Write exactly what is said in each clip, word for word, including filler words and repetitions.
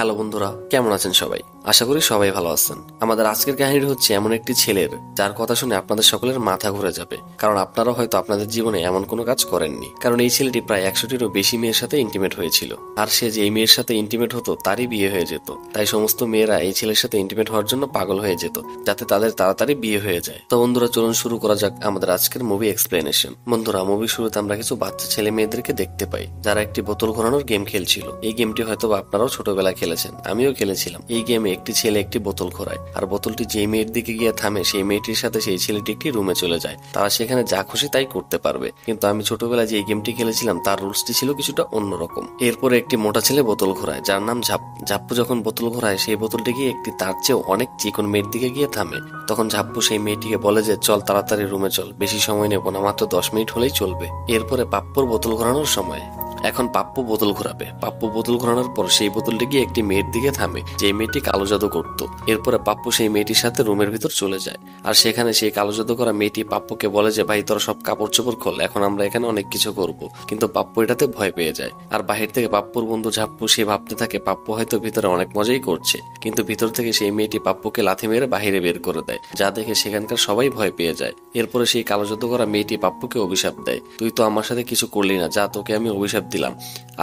Hello বন্ধুরা, কেমন আছেন সবাই? আশা করি সবাই ভালো আছেন। আমাদের আজকের কাহিনীটি হচ্ছে এমন একটি ছেলের, যার কথা শুনে আপনাদের সকলের মাথা ঘুরে যাবে, কারণ আপনারা হয়তো আপনাদের জীবনে এমন কোনো কাজ করেননি। কারণ এই ছেলেটি প্রায় একশোটিরও বেশি মেয়ের সাথে ইন্টিমেট হয়েছিল, আর সে যে এই মেয়ের সাথে ইন্টিমেট হতো তারই বিয়ে হয়ে যেত। তাই সমস্ত মেয়েরা এই ছেলের সাথে ইন্টিমেট হওয়ার জন্য পাগল হয়ে যেত, যাতে তাদের তাড়াতাড়ি বিয়ে হয়ে যায়। তো বন্ধুরা, চলুন শুরু করা যাক আমাদের আজকের মুভি এক্সপ্লেনেশন। বন্ধুরা, মুভি শুরুতে আমরা কিছু বাচ্চা ছেলে মেয়েদেরকে দেখতে পাই, যারা একটি বোতল ঘোরানোর গেম খেলছিল। এই গেমটি হয়তো আপনারাও ছোটবেলা খেলেছেন, আমিও খেলেছিলাম। এই গেমে একটি ছেলে একটি বোতল ঘোরায়, আর বোতলটি যে মেয়ের দিকে গিয়ে থামে, সেই মেয়েটির সাথে সেই ছেলেটি একটি রুমে চলে যায়। তারা সেখানে যা খুশি তাই করতে পারবে। কিন্তু আমি ছোটবেলায় যে এই গেমটি খেলেছিলাম, তার রুলসটি ছিল কিছুটা অন্যরকম। এরপরে একটি মোটা ছেলে বোতল ঘোরায়, যার নাম ঝাপ। ঝাপ্পু যখন বোতল ঘোরায়, সেই বোতলটি গিয়ে একটি তার চেয়েও অনেক চিকন মেয়ের দিকে গিয়ে থামে। তখন ঝাপ্পু সেই মেয়েটিকে বলে যে, চল তাড়াতাড়ি রুমে চল, বেশি সময় নেব না, মাত্র দশ মিনিট হলেই চলবে। এরপরে পাপ্পুর বোতল ঘোরানোর সময়। এখন পাপ্পু বোতল ঘোরাবে। পাপ্পু বোতল ঘোরানোর পর সেই বোতলটি গিয়ে একটি মেয়ের দিকে থামে, যে মেয়েটি কালো জাদু করত। এরপরে পাপ্পু সেই মেয়েটির সাথে রুমের ভিতর চলে যায়, আর সেখানে সেই কালো জাদু করা মেয়েটি পাপ্পুকে বলে যে, ভাই তোরা সব কাপড় চোপড় খোল, এখন আমরা এখানে অনেক কিছু করব। কিন্তু পাপ্পু এটাতে ভয় পেয়ে যায়। আর বাহির থেকে পাপ্পুর বন্ধু ঝাপ্পু সে ভাবতে থাকে পাপ্পু হয়তো ভিতরে অনেক মজাই করছে, কিন্তু ভিতর থেকে সেই মেয়েটি পাপ্পুকে লাথি মেরে বাহিরে বের করে দেয়, যা দেখে সেখানকার সবাই ভয় পেয়ে যায়। এরপরে সেই কালো জাদু করা মেয়েটি পাপ্পুকে অভিশাপ দেয়, তুই তো আমার সাথে কিছু করলি না, যা তোকে আমি অভিশাপ দিলাম,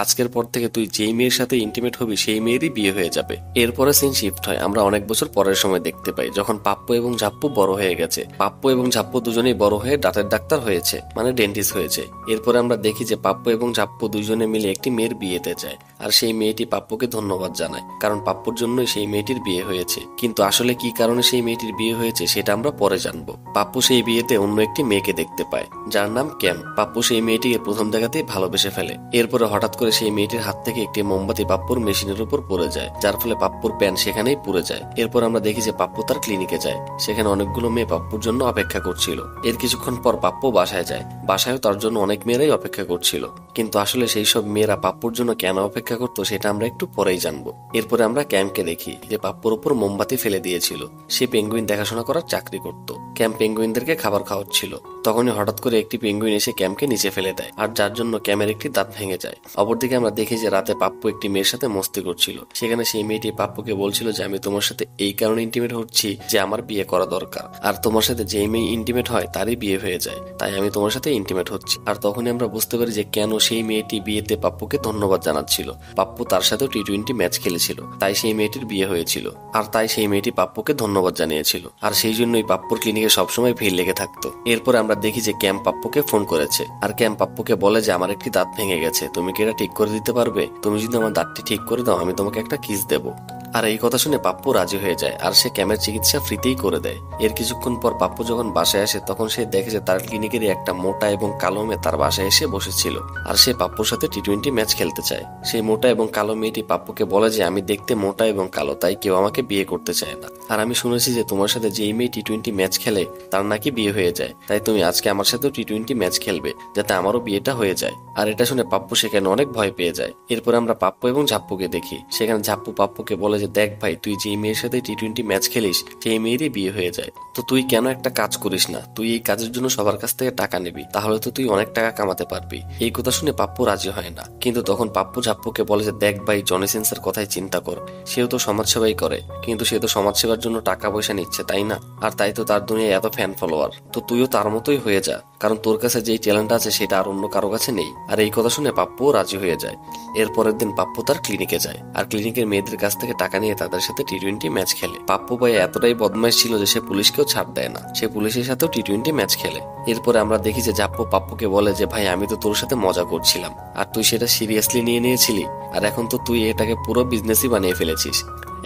আজকের পর থেকে তুই যেই মেয়ের সাথে ইন্টিমেট হবি সেই মেয়েরই বিয়ে হয়ে যাবে। এরপরে সিন শিফট হয়, আমরা অনেক বছর পরের সময় দেখতে পাই, যখন পাপ্পু এবং ঝাপ্পু বড় হয়ে গেছে। পাপ্পু এবং ঝাপ্পু দুজনেই বড় হয়ে দাঁতের ডাক্তার হয়েছে, মানে ডেন্টিস্ট হয়েছে। এরপরে আমরা দেখি যে পাপ্পু এবং ঝাপ্পু দুজনে মিলে একটি মেয়ের বিয়েতে যায়, আর সেই মেয়েটি পাপ্পুকে ধন্যবাদ জানায়, কারণ পাপ্পুর জন্যই সেই মেয়েটির বিয়ে হয়েছে। কিন্তু আসলে কি কারণে সেই মেয়েটির বিয়ে হয়েছে সেটা আমরা পরে জানবো। পাপ্পু সেই বিয়েতে অন্য একটি মেয়েকে দেখতে পায়, যার নাম ক্যাম। পাপ্পু সেই মেয়েটিকে প্রথম দেখাতেই ভালোবেসে ফেলে। এরপরে হঠাৎ করে সেই মেয়েটির হাত থেকে একটি মোমবাতি পাপ্পুর মেশিনের উপর পড়ে যায়, যার ফলে পাপ্পুর প্যান্ট সেখানেই পুড়ে যায়। এরপর আমরা দেখি যে পাপ্পু তার ক্লিনিকে যায়, সেখানে অনেকগুলো মেয়ে পাপ্পুর জন্য অপেক্ষা করছিল। এর কিছুক্ষণ পর পাপ্পু বাসায় যায়, বাসায়ও তার জন্য অনেক মেয়েরাই অপেক্ষা করছিল। কিন্তু আসলে সেই সব মেয়েরা পাপ্পুর জন্য কেন অপেক্ষা করতো সেটা আমরা একটু পরেই জানবো। এরপরে আমরা ক্যাম্পকে দেখি, যে পাপ্পুর উপর মোমবাতি ফেলে দিয়েছিল। সে পেঙ্গুইন দেখাশোনা করার চাকরি করত। ক্যাম্প পেঙ্গুইনদেরকে খাবার খাওয়াচ্ছিল, তখনই হঠাৎ করে একটি পেঙ্গুইন এসে ক্যাম্পকে নিচে ফেলে দেয়, আর যার জন্য ক্যামের একটি দাঁত ভেঙে যায়। অপরদিকে আমরা দেখি যে রাতে পাপ্পু একটি মেয়ের সাথে মস্তি করছিল, সেখানে সেই মেয়েটি পাপ্পুকে বলছিল যে, আমি তোমার সাথে এই কারণে ইন্টিমেট হচ্ছি যে আমার বিয়ে করা দরকার, আর তোমার সাথে যেই মেয়ে ইন্টিমেট হয় তারই বিয়ে হয়ে যায়, তাই আমি তোমার সাথে ইন্টিমেট হচ্ছি। আর তখনই আমরা বুঝতে পারি যে কেন সেই মেয়েটি বিয়েতে পাপ্পুকে ধন্যবাদ জানাচ্ছিল। পাপ্পু তার সাথেও টি টোয়েন্টি ম্যাচ খেলেছিল, তাই সেই মেয়েটির বিয়ে হয়েছিল, আর তাই সেই মেয়েটি পাপ্পুকে ধন্যবাদ জানিয়েছিল। আর সেই জন্যই পাপ্পুর ক্লিনিকে সবসময় ভিড় লেগে থাকতো। এরপর আমরা দেখি যে ক্যাম্প পাপ্পুকে ফোন করেছে, আর ক্যাম্প পাপ্পুকে বলে যে, আমার একটি দাঁত ভেঙে গেছে, তুমি কি এটা ঠিক করে দিতে পারবে? তুমি যদি আমার দাঁতটি ঠিক করে দাও, আমি তোমাকে একটা কিস দেবো। আর এই কথা শুনে পাপ্পু রাজি হয়ে যায়, আর সে ক্যামের চিকিৎসা ফ্রিতেই করে দেয়। এর কিছুক্ষণ পর পাপ্পু যখন বাসায় আসে, তখন সে দেখে যে তার ক্লিনিকেরই একটা মোটা এবং কালো মেয়ে তার বাসায় এসে বসেছিল, আর সে পাপ্পুর সাথে টি টোয়েন্টি ম্যাচ খেলতে চায়। সেই মোটা এবং কালো মেয়েটি পাপ্পুকে বলে যে, আমি দেখতে মোটা এবং কালো, তাই কেউ আমাকে বিয়ে করতে চায় না, আর আমি শুনেছি যে তোমার সাথে যেই মেয়ে টি টোয়েন্টি ম্যাচ খেলে তার নাকি বিয়ে হয়ে যায়, তাই তুমি আজকে আমার সাথেও টি টোয়েন্টি ম্যাচ খেলবে, যাতে আমারও বিয়েটা হয়ে যায়। আর এটা শুনে পাপ্পু সেখানে অনেক ভয় পেয়ে যায়। এরপর আমরা পাপ্পু এবং ঝাপ্পুকে দেখি, সেখানে ঝাপ্পু পাপ্পুকে বলে, দেখ ভাই, তুই যে মেয়ের সাথে টি টোয়েন্টি ম্যাচ খেলিস সেই মেয়েরই বিয়ে হয়ে যায়, তো তুই কেন একটা কাজ করিস না? তুই এই কাজের জন্য সবার কাছ থেকে টাকা নিবি, তাহলে তো তুই অনেক টাকা কামাতে পারবি। এই কথা শুনে পাপ্পু রাজি হয় না, কিন্তু তখন পাপ্পু ঝাপ্পুকে বলে যে, দেখ ভাই, জনি সিনসের কথাই চিন্তা কর, সেও তো সমাজসেবাই করে, কিন্তু সে তো সমাজসেবার জন্য টাকা পয়সা নিচ্ছে, তাই না? আর তাই তো তার দুনিয়ায় এত ফ্যান ফলোয়ার, তো তুইও তার মতোই হয়ে যা, কারণ তোর কাছে যে ট্যালেন্ট আছে সেটা আর অন্য কারো কাছে নেই। আর এই কথা শুনে পাপ্পু রাজি হয়ে যায়। এরপরের দিন পাপ্পু তার ক্লিনিকে যায়, আর ক্লিনিকের মেয়েদের কাছ থেকে টাকা নিয়ে তাদের সাথে টি টোয়েন্টি ম্যাচ খেলে। পাপ্পু ভাই এতটাই বদমাশ ছিল যে সে পুলিশকেও ছাড় দেয় না, সে পুলিশের সাথেও টি টোয়েন্টি ম্যাচ খেলে। এরপরে আমরা দেখি যে ঝাপ্পু পাপ্পুকে বলে যে, ভাই আমি তো তোর সাথে মজা করছিলাম, আর তুই সেটা সিরিয়াসলি নিয়ে নিয়েছিলি, আর এখন তো তুই এটাকে পুরো বিজনেসই বানিয়ে ফেলেছিস,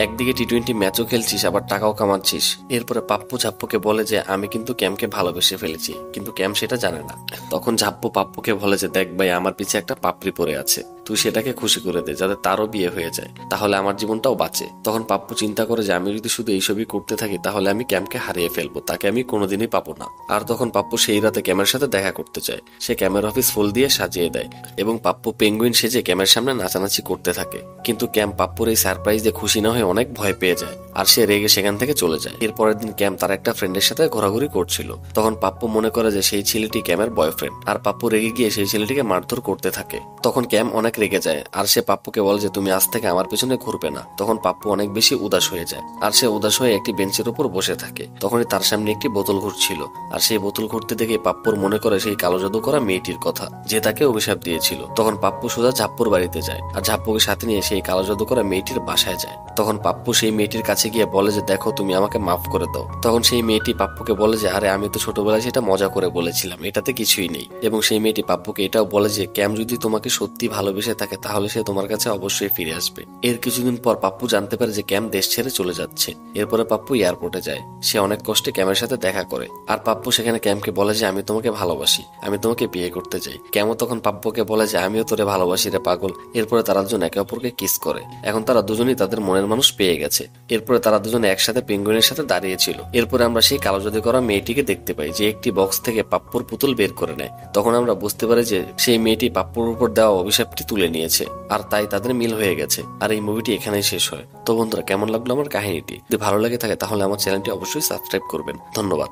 একদিকে টি টোয়েন্টি ম্যাচও খেলছিস আবার টাকাও কামাচ্ছিস। এরপরে পাপ্পু ঝাপ্পুকে বলে যে, আমি কিন্তু ক্যাম্পকে ভালোবেসে ফেলেছি, কিন্তু ক্যাম্প সেটা জানে না। তখন ঝাপ্পু পাপ্পুকে বলে যে, দেখ ভাই, আমার পিছে একটা পাপড়ি পড়ে আছে, তুই সেটাকে খুশি করে দে, যাতে তারও বিয়ে হয়ে যায়, তাহলে আমার জীবনটাও বাঁচে। তখন পাপ্পু চিন্তা করে যে, আমি যদি শুধু এইসবই করতে থাকি তাহলে আমি ক্যাম্পকে হারিয়ে ফেলবো, তাকে আমি কোনোদিনই পাবো না। আর তখন পাপ্পু সেই রাতে ক্যামের সাথে দেখা করতে চায়, সে ক্যামের অফিস ফুল দিয়ে সাজিয়ে দেয়, এবং পাপ্পু পেঙ্গুইন সেজে ক্যামের সামনে নাচানাচি করতে থাকে। কিন্তু ক্যাম্প পাপ্পুর এই সারপ্রাইজ দিয়ে খুশি না হয়ে অনেক ভয় পেয়ে যায় আর সে রেগে সেখান থেকে চলে যায়। এরপরের দিন ক্যাম তার একটা ফ্রেন্ডের সাথে ঘোরাঘুরি করছিল, তখন পাপ্পু মনে করে যে সেই ছেলেটি ক্যামের বয়ফ্রেন্ড, আর পাপ্পু রেগে গিয়ে সেই ছেলেটিকে মারধর করতে থাকে। তখন ক্যাম অনেক রেগে যায় আর সে পাপ্পুকে বলে যে তুমি আজ থেকে আমার পেছনে ঘুরবে না। তখন পাপ্পু অনেক বেশি উদাস হয়ে যায় আর সে উদাস হয়ে একটি বেঞ্চের উপর বসে থাকে। তখনই তার সামনে একটি বোতল ঘুরছিল আর সেই বোতল ঘুরতে দেখে পাপ্পুর মনে করে সেই কালো জাদু করা মেয়েটির কথা যে তাকে অভিশাপ দিয়েছিল। তখন পাপ্পু সোজা ঝাপ্পুর বাড়িতে যায় আর ঝাপ্পুকে সাথে নিয়ে সেই কালো জাদু করা মেয়েটির বাসায় যায়। তখন পাপ্পু সেই মেয়েটির কাছে গিয়ে বলে যে দেখো তুমি আমাকে মাফ করে দাও। তখন সেই মেয়েটি পাপ্পুকে বলে যে আরে আমি তো ছোটবেলায় সেটা মজা করে বলেছিলাম, এটাতে কিছুই নেই। এবং সেই মেয়েটি পাপ্পুকে এটাও বলে যে ক্যাম যদি তোমাকে সত্যি ভালোবেসে থাকে তাহলে সে তোমার কাছে অবশ্যই ফিরে আসবে। এর কিছুদিন পর পাপ্পু জানতে পারে যে ক্যাম দেশ ছেড়ে চলে যাচ্ছে। এরপরে পাপ্পু এয়ারপোর্টে যায়, সে অনেক কষ্টে ক্যামের সাথে দেখা করে আর পাপ্পু সেখানে ক্যামকে বলে যে আমি তোমাকে ভালোবাসি, আমি তোমাকে বিয়ে করতে চাই। ক্যামও তখন পাপ্পুকে বলে যে আমিও তোরে ভালোবাসি রে পাগল। এরপরে তারা দুজন একে অপরকে কিস করে। এখন তারা দুজনই তাদের মনের মানুষ পেয়ে গেছে। এরপরে তারা দুজন একসাথে পেঙ্গুইনের সাথে দাঁড়িয়েছিল। এরপরে আমরা সেই কালো জাদু করা মেয়েটিকে দেখতে পাই যে একটি বক্স থেকে পাপ্পুর পুতুল বের করে নেয়। তখন আমরা বুঝতে পারি যে সেই মেয়েটি পাপ্পুর উপর দেওয়া অভিশাপটি তুলে নিয়েছে আর তাই তাদের মিল হয়ে গেছে। আর এই মুভিটি এখানেই শেষ হয়। তো বন্ধুরা, কেমন লাগলো আমার কাহিনীটি? যদি ভালো লাগে থাকে তাহলে আমার চ্যানেলটি অবশ্যই সাবস্ক্রাইব করবেন। ধন্যবাদ।